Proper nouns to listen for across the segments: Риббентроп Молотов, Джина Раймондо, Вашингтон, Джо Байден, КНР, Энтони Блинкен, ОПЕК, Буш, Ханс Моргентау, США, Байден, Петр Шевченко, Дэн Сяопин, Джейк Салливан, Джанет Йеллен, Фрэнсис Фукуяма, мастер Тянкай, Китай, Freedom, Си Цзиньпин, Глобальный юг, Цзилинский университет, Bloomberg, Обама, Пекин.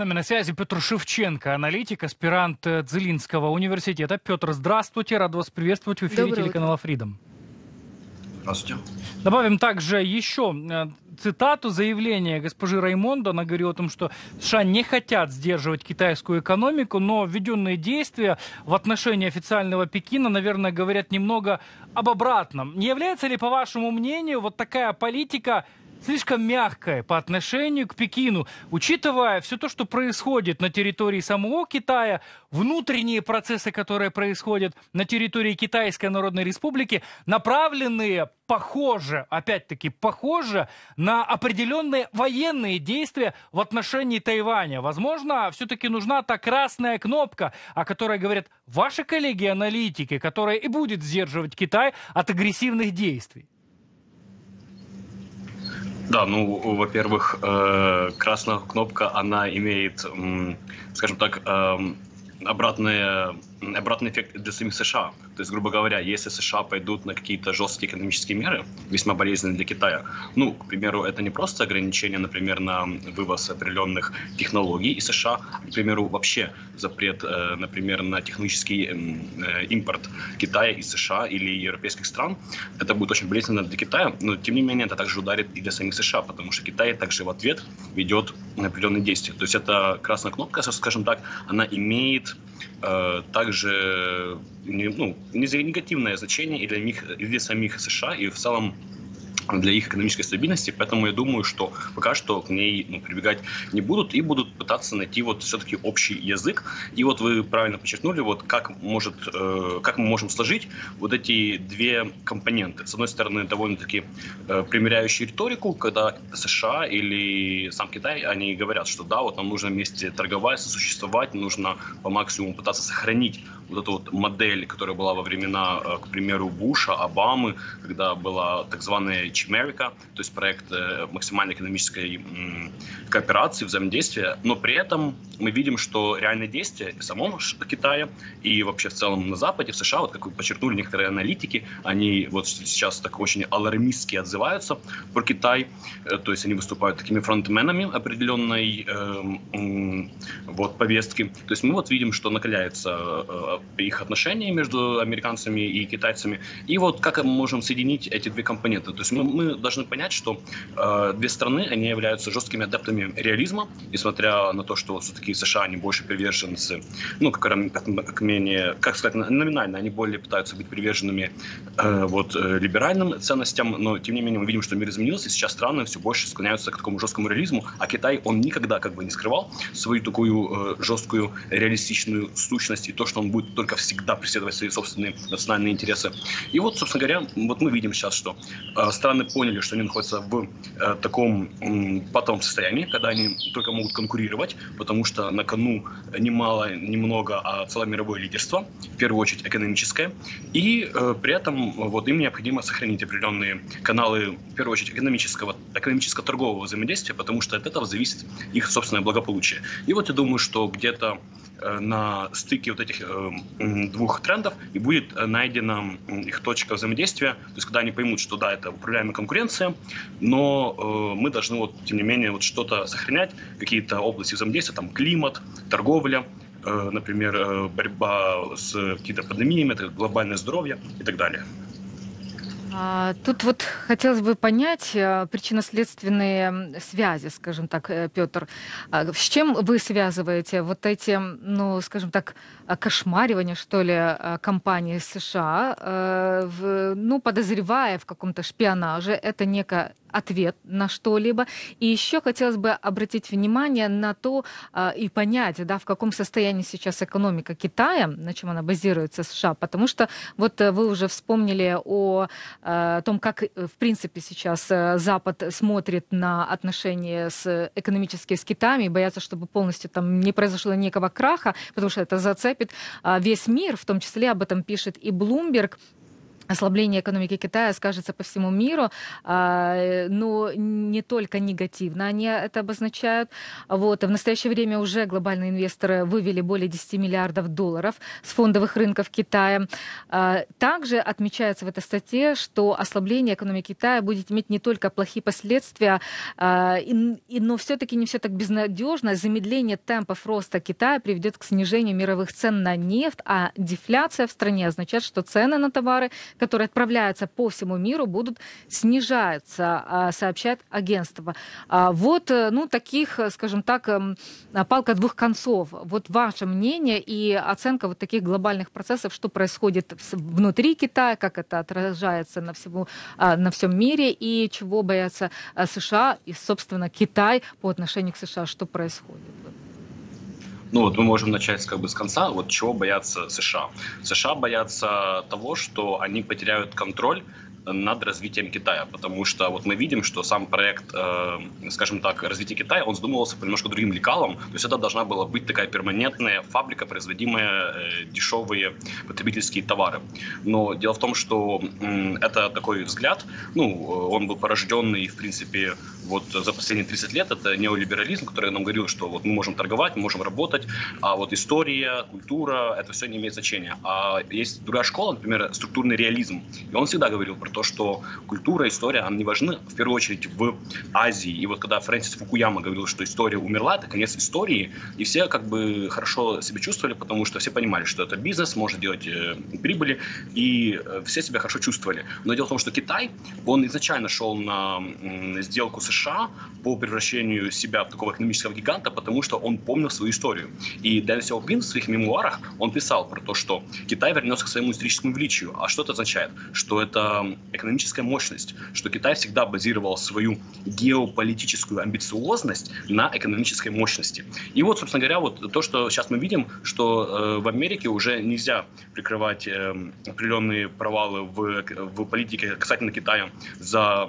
Нами на связи Петр Шевченко, аналитик, аспирант Цзилинского университета. Петр, здравствуйте, рад вас приветствовать в эфире телеканала Freedom. Здравствуйте. Добавим также еще цитату заявления госпожи Раймондо. Она говорила о том, что США не хотят сдерживать китайскую экономику, но введенные действия в отношении официального Пекина, наверное, говорят немного об обратном. Не является ли, по вашему мнению, вот такая политика слишком мягкая по отношению к Пекину, учитывая все то, что происходит на территории самого Китая, внутренние процессы, которые происходят на территории Китайской Народной Республики, направленные, похоже, опять-таки, похоже на определенные военные действия в отношении Тайваня? Возможно, все-таки нужна та красная кнопка, о которой говорят ваши коллеги-аналитики, которая и будет сдерживать Китай от агрессивных действий. Да, ну, во-первых, красная кнопка, она имеет, скажем так, обратный эффект для самих США. То есть, грубо говоря, если США пойдут на какие-то жесткие экономические меры, весьма болезненные для Китая, ну, к примеру, это не просто ограничение, например, на вывоз определенных технологий из США, к примеру, вообще запрет, например, на технический импорт Китая из США или европейских стран, это будет очень болезненно для Китая, но, тем не менее, это также ударит и для самих США, потому что Китай также в ответ ведет определенные действия. То есть, эта красная кнопка, скажем так, она имеет также негативное значение и для них, и для самих США, и в целом для их экономической стабильности, поэтому я думаю, что пока что к ней прибегать не будут и будут пытаться найти вот все-таки общий язык. И вот вы правильно подчеркнули, вот как мы можем сложить вот эти две компоненты. С одной стороны, довольно-таки примиряющие риторику, когда США или сам Китай, они говорят, что да, вот нам нужно вместе торговать, сосуществовать, нужно по максимуму пытаться сохранить вот эту вот модель, которая была во времена, к примеру, Буша, Обамы, когда была так званая Америка, то есть проект максимальной экономической кооперации, взаимодействия, но при этом мы видим, что реальные действия в самом Китае и вообще в целом на Западе, в США, вот как вы подчеркнули некоторые аналитики, они вот сейчас так очень алармистски отзываются про Китай, то есть они выступают такими фронтменами определенной вот повестки, то есть мы вот видим, что накаляется их отношения между американцами и китайцами, и вот как мы можем соединить эти две компоненты, то есть мы должны понять, что две страны, они являются жесткими адептами реализма, несмотря на то, что все-таки США, они больше приверженцы, ну, номинально, они более пытаются быть приверженными либеральным ценностям, но, тем не менее, мы видим, что мир изменился, и сейчас страны все больше склоняются к такому жесткому реализму, а Китай, он никогда не скрывал свою такую жесткую реалистичную сущность и то, что он будет только всегда преследовать свои собственные национальные интересы. И вот, собственно говоря, вот мы видим сейчас, что страны поняли, что они находятся в таком патовом состоянии, когда они только могут конкурировать, потому что на кону немного, а целое мировое лидерство, в первую очередь экономическое, и при этом вот им необходимо сохранить определенные каналы, в первую очередь экономическо-торгового взаимодействия, потому что от этого зависит их собственное благополучие. И вот я думаю, что где-то на стыке вот этих двух трендов и будет найдена их точка взаимодействия, то есть когда они поймут, что да, это управляемая конкуренция, но мы должны вот, тем не менее, вот что-то сохранять, какие-то области взаимодействия, там климат, торговля, например, борьба с какими-то пандемиями, это глобальное здоровье и так далее. Тут вот хотелось бы понять причинно-следственные связи, скажем так, Петр. С чем вы связываете вот эти, ну, скажем так, кошмаривания, что ли, компании США, подозревая в каком-то шпионаже, это некая ответ на что-либо. И еще хотелось бы обратить внимание на то и понять, да, в каком состоянии сейчас экономика Китая, на чем она базируется, США. Потому что вот вы уже вспомнили о том, как, в принципе, сейчас Запад смотрит на отношения экономические с Китаем и боятся, чтобы полностью там не произошло некого краха, потому что это зацепит весь мир, в том числе об этом пишет и Bloomberg. Ослабление экономики Китая скажется по всему миру, но не только негативно они это обозначают. Вот. В настоящее время уже глобальные инвесторы вывели более 10 миллиардов долларов с фондовых рынков Китая. Также отмечается в этой статье, что ослабление экономики Китая будет иметь не только плохие последствия, но все-таки не все так безнадежно. Замедление темпов роста Китая приведет к снижению мировых цен на нефть, а дефляция в стране означает, что цены на товары, которые отправляются по всему миру, будут снижаться, сообщает агентство. Вот, ну, таких, скажем так, палка двух концов. Вот ваше мнение и оценка вот таких глобальных процессов, что происходит внутри Китая, как это отражается на всем мире и чего боятся США и, собственно, Китай по отношению к США, что происходит. Ну вот мы можем начать как бы с конца. Вот чего боятся США? США боятся того, что они потеряют контроль над развитием Китая, потому что вот мы видим, что сам проект, скажем так, развития Китая, он задумывался по немножко другим лекалам, то есть это должна была быть такая перманентная фабрика, производимая дешевые потребительские товары. Но дело в том, что это такой взгляд, ну, он был порожденный, в принципе, вот за последние 30 лет, это неолиберализм, который нам говорил, что вот мы можем торговать, мы можем работать, а вот история, культура, это все не имеет значения. А есть другая школа, например, структурный реализм, и он всегда говорил про то, что культура, история, они важны, в первую очередь, в Азии. И вот когда Фрэнсис Фукуяма говорил, что история умерла, это конец истории, и все как бы хорошо себя чувствовали, потому что все понимали, что это бизнес, может делать прибыли, и все себя хорошо чувствовали. Но дело в том, что Китай, он изначально шел на сделку США по превращению себя в такого экономического гиганта, потому что он помнил свою историю. И Дэн Сяопин в своих мемуарах, он писал про то, что Китай вернется к своему историческому величию. А что это означает? Что это экономическая мощность, что Китай всегда базировал свою геополитическую амбициозность на экономической мощности. И вот, собственно говоря, вот то, что сейчас мы видим, что в Америке уже нельзя прикрывать определенные провалы в политике касательно Китая за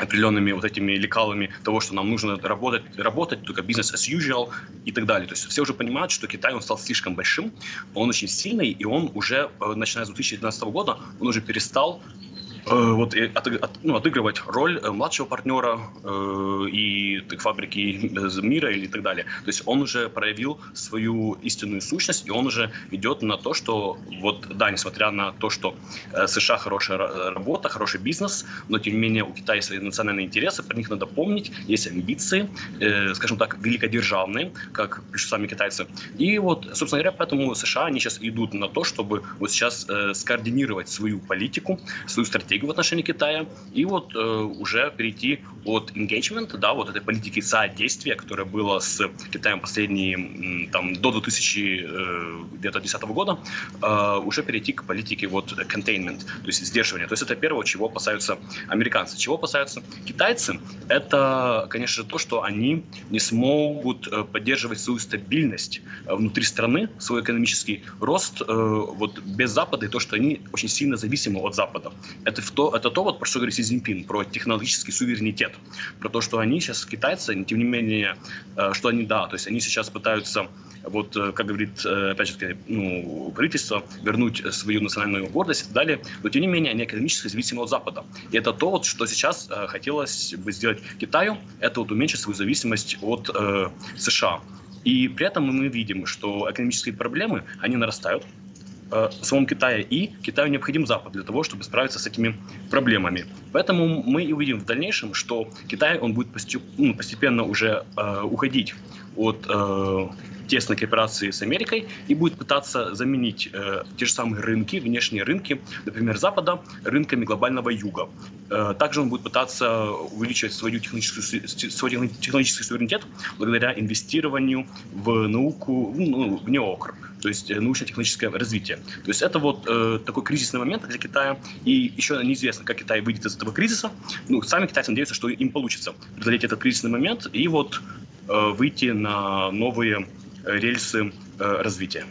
определенными вот этими лекалами того, что нам нужно работать, только бизнес as usual и так далее. То есть все уже понимают, что Китай, он стал слишком большим, он очень сильный, и он уже, начиная с 2019 года, он уже перестал вот, отыгрывать роль младшего партнера и фабрики мира или так далее. То есть он уже проявил свою истинную сущность, и он уже идет на то, что, вот, да, несмотря на то, что США хорошая работа, хороший бизнес, но тем не менее у Китая есть свои национальные интересы, про них надо помнить, есть амбиции, скажем так, великодержавные, как пишут сами китайцы. И вот, собственно говоря, поэтому США, они сейчас идут на то, чтобы вот сейчас скоординировать свою политику, свою стратегию в отношении Китая, и вот уже перейти от engagement, да, вот этой политики содействия, которая была с Китаем последние, там, до 2010 года, уже перейти к политике вот containment, то есть сдерживания. То есть это первое, чего опасаются американцы. Чего опасаются китайцы? Это, конечно же, то, что они не смогут поддерживать свою стабильность внутри страны, свой экономический рост вот без Запада, и то, что они очень сильно зависимы от Запада. Это то, вот, про что говорит Си Цзиньпин, про технологический суверенитет, про то, что они сейчас, китайцы, тем не менее, что они, да, то есть они сейчас пытаются, вот, как говорит, опять же, ну, правительство, вернуть свою национальную гордость и так далее, но тем не менее они экономически зависимы от Запада. И это то, вот, что сейчас хотелось бы сделать Китаю, это вот уменьшить свою зависимость от США. И при этом мы видим, что экономические проблемы, они нарастают в самом Китае, и Китаю необходим Запад для того, чтобы справиться с этими проблемами. Поэтому мы и увидим в дальнейшем, что Китай, он будет постепенно уже уходить от тесной кооперации с Америкой и будет пытаться заменить те же самые рынки, внешние рынки, например, Запада, рынками глобального юга. Также он будет пытаться увеличивать свой технологический суверенитет благодаря инвестированию в науку, ну, в неокр, то есть научно-технологическое развитие. То есть это вот такой кризисный момент для Китая, и еще неизвестно, как Китай выйдет из этого кризиса. Ну, сами китайцы надеются, что им получится преодолеть этот кризисный момент и вот выйти на новые рельсы развития.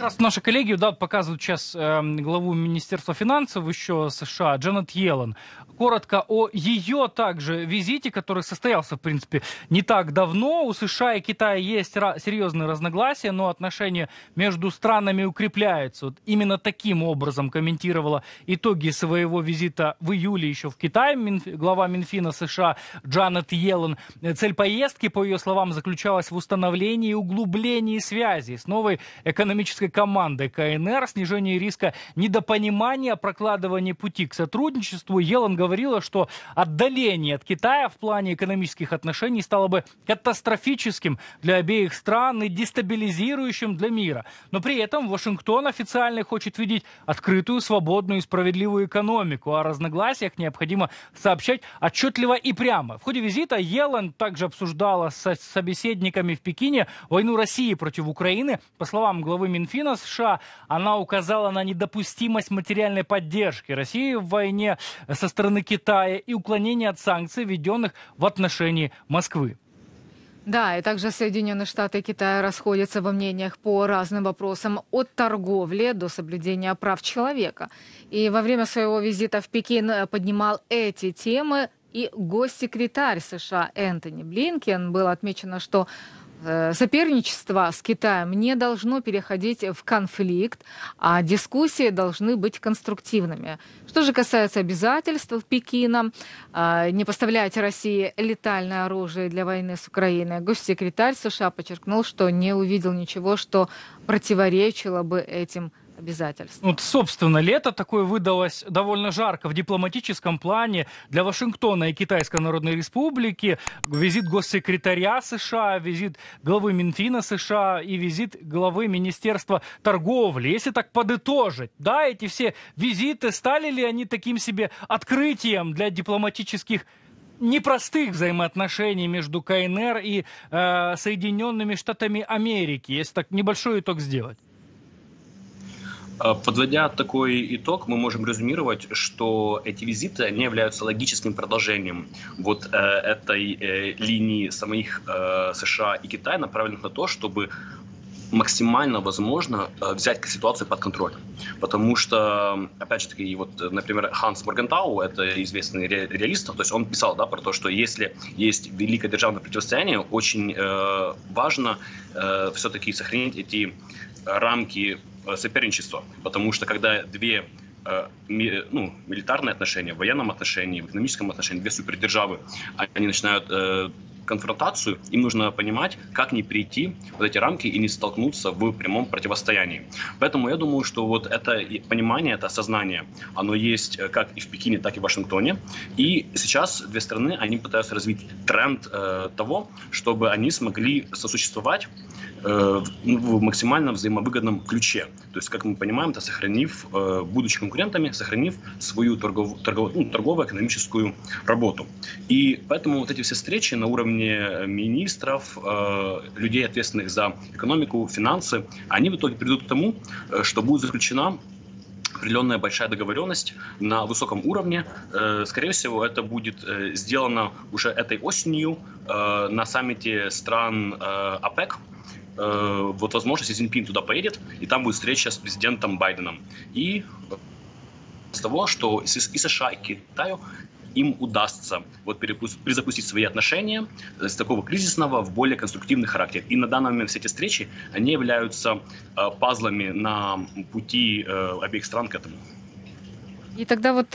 как раз наша коллегия, да, показывают сейчас главу Министерства финансов еще США Джанет Йеллен. Коротко о ее также визите, который состоялся, в принципе, не так давно. У США и Китая есть серьезные разногласия, но отношения между странами укрепляются. Вот именно таким образом комментировала итоги своего визита в июле еще в Китай глава Минфина США Джанет Йеллен. Цель поездки, по ее словам, заключалась в установлении и углублении связи с новой экономической командой КНР, снижении риска недопонимания, прокладывании пути к сотрудничеству. Йеллен говорила, что отдаление от Китая в плане экономических отношений стало бы катастрофическим для обеих стран и дестабилизирующим для мира. Но при этом Вашингтон официально хочет видеть открытую, свободную и справедливую экономику. О разногласиях необходимо сообщать отчетливо и прямо. В ходе визита Йеллен также обсуждала с собеседниками в Пекине войну России против Украины. По словам главы Минфина США, она указала на недопустимость материальной поддержки России в войне со стороны Китая и уклонение от санкций, введенных в отношении Москвы. Да, и также Соединенные Штаты и Китай расходятся во мнениях по разным вопросам от торговли до соблюдения прав человека. И во время своего визита в Пекин поднимал эти темы и госсекретарь США Энтони Блинкен. Было отмечено, что соперничество с Китаем не должно переходить в конфликт, а дискуссии должны быть конструктивными. Что же касается обязательств Пекина, не поставлять России летальное оружие для войны с Украиной, госсекретарь США подчеркнул, что не увидел ничего, что противоречило бы этим обязательств. Вот, собственно, лето такое выдалось довольно жарко в дипломатическом плане для Вашингтона и Китайской Народной Республики. Визит госсекретаря США, визит главы Минфина США и визит главы Министерства торговли. Если так подытожить, да, эти все визиты, стали ли они таким себе открытием для дипломатических непростых взаимоотношений между КНР и Соединенными Штатами Америки, если так небольшой итог сделать? Подводя такой итог, мы можем резюмировать, что эти визиты, они являются логическим продолжением вот этой линии самих США и Китая, направленных на то, чтобы максимально возможно взять ситуацию под контроль. Потому что, опять же таки, вот, например, Ханс Моргентау, это известный реалист, то есть он писал, да, про то, что если есть великое державное противостояние, очень важно все-таки сохранить эти рамки соперничества, потому что когда две милитарные отношения, в военном отношении, в экономическом отношении, две супердержавы, они начинают конфронтацию, им нужно понимать, как не перейти вот эти рамки и не столкнуться в прямом противостоянии. Поэтому я думаю, что вот это понимание, это осознание, оно есть как и в Пекине, так и в Вашингтоне. И сейчас две страны, они пытаются развить тренд того, чтобы они смогли сосуществовать в максимально взаимовыгодном ключе. То есть, как мы понимаем, это сохранив, будучи конкурентами, сохранив свою торгово-экономическую работу. И поэтому вот эти все встречи на уровне министров, людей, ответственных за экономику, финансы, они в итоге придут к тому, что будет заключена определенная большая договоренность на высоком уровне. Скорее всего, это будет сделано уже этой осенью на саммите стран ОПЕК. Вот, возможно, Си Цзиньпин туда поедет, и там будет встреча с президентом Байденом. И с того, что и США, и Китаю им удастся вот перезапустить свои отношения с такого кризисного в более конструктивный характер. И на данный момент все эти встречи, они являются пазлами на пути обеих стран к этому. И тогда вот,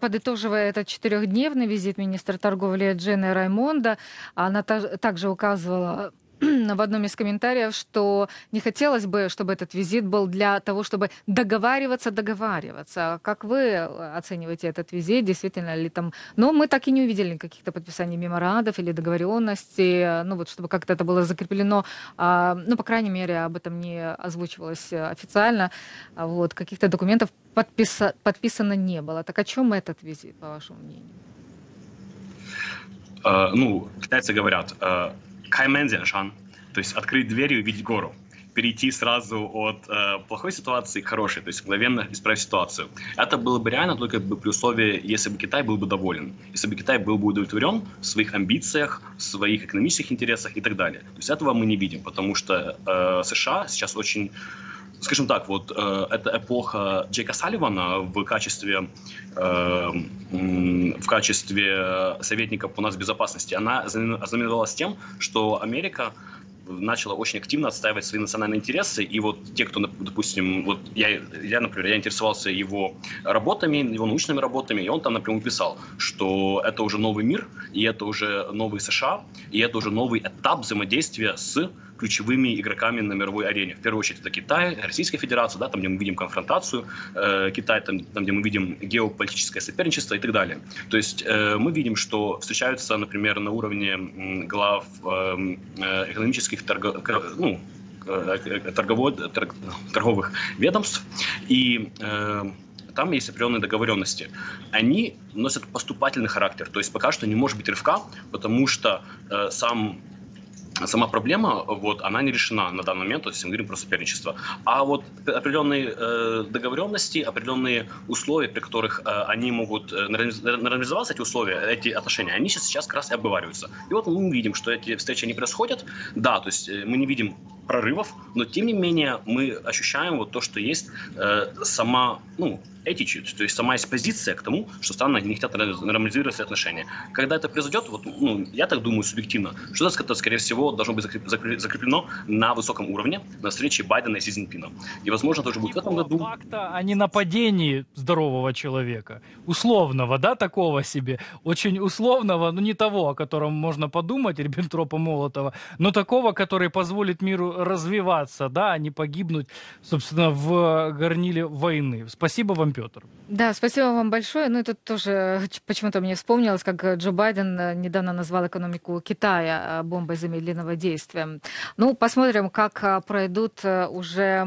подытоживая этот четырехдневный визит министра торговли Джины Раймондо, она также указывала в одном из комментариев, что не хотелось бы, чтобы этот визит был для того, чтобы договариваться. Как вы оцениваете этот визит? Действительно ли там... Но мы так и не увидели каких-то подписаний меморандов или договоренностей, ну вот, чтобы как-то это было закреплено, ну, по крайней мере, об этом не озвучивалось официально, вот, каких-то документов подписано не было. Так о чем этот визит, по вашему мнению? Ну, китайцы говорят... То есть открыть дверь и увидеть гору. Перейти сразу от плохой ситуации к хорошей, то есть мгновенно исправить ситуацию. Это было бы реально только при условии, если бы Китай был бы доволен, если бы Китай был бы удовлетворен в своих амбициях, в своих экономических интересах и так далее. То есть этого мы не видим, потому что США сейчас очень скажем так, вот эта эпоха Джейка Салливана в качестве советника по нацбезопасности, она ознаменовалась тем, что Америка начала очень активно отстаивать свои национальные интересы. И вот те, кто, допустим, вот я, например, интересовался его работами, его научными работами, и он там напрямую писал, что это уже новый мир, и это уже новый США, и это уже новый этап взаимодействия с ключевыми игроками на мировой арене. В первую очередь это Китай, Российская Федерация, да, там, где мы видим конфронтацию, Китай, там, где мы видим геополитическое соперничество и так далее. То есть мы видим, что встречаются, например, на уровне глав экономических торговых ведомств, и там есть определенные договоренности. Они носят поступательный характер, то есть пока что не может быть рывка, потому что сама проблема, вот, она не решена на данный момент, то есть мы говорим про соперничество. А вот определенные договоренности, определенные условия, при которых они могут нормализоваться, эти условия, эти отношения, они сейчас как раз и обговариваются. И вот мы видим, что эти встречи не происходят. Да, то есть мы не видим прорывов, но тем не менее мы ощущаем вот то, что есть есть позиция к тому, что страны не хотят нормализировать отношения. Когда это произойдет, вот, я так думаю субъективно, что это, скорее всего, должно быть закреплено на высоком уровне на встрече Байдена и Си Цзиньпина. И, возможно, тоже будет в этом году. Факта о ненападении здорового человека, условного, да, такого себе, очень условного, но не того, о котором можно подумать, Риббентропа Молотова, но такого, который позволит миру развиваться, да, а не погибнуть, собственно, в горниле войны. Спасибо вам, Петр. Да, спасибо вам большое. Ну, это тоже почему-то мне вспомнилось, как Джо Байден недавно назвал экономику Китая бомбой замедленного действия. Ну, посмотрим, как пройдут уже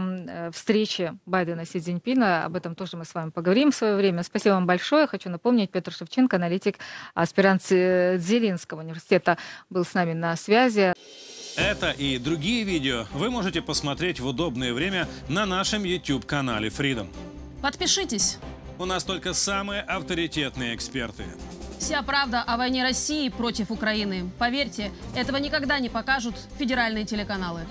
встречи Байдена и Си Цзиньпина. Об этом тоже мы с вами поговорим в свое время. Спасибо вам большое. Хочу напомнить, Петр Шевченко, аналитик, аспирант Цзилинского университета, был с нами на связи. Это и другие видео вы можете посмотреть в удобное время на нашем YouTube-канале Freedom. Подпишитесь. У нас только самые авторитетные эксперты. Вся правда о войне России против Украины. Поверьте, этого никогда не покажут федеральные телеканалы.